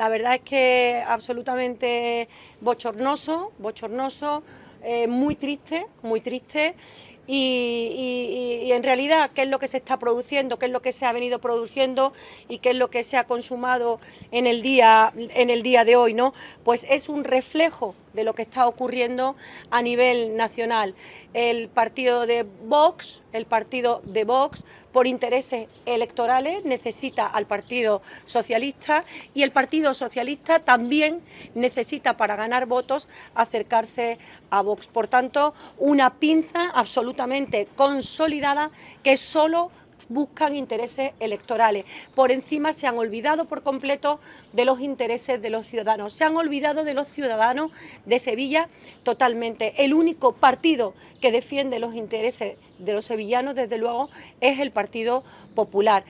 La verdad es que absolutamente bochornoso, muy triste y en realidad qué es lo que se está produciendo, qué es lo que se ha venido produciendo y qué es lo que se ha consumado en el día de hoy, ¿no? Pues es un reflejo de lo que está ocurriendo a nivel nacional. El partido de Vox, por intereses electorales, necesita al Partido Socialista, y el Partido Socialista también necesita, para ganar votos, acercarse a Vox. Por tanto, una pinza absolutamente consolidada que solo buscan intereses electorales. Por encima se han olvidado por completo de los intereses de los ciudadanos, se han olvidado de los ciudadanos de Sevilla totalmente. El único partido que defiende los intereses de los sevillanos, desde luego, es el Partido Popular.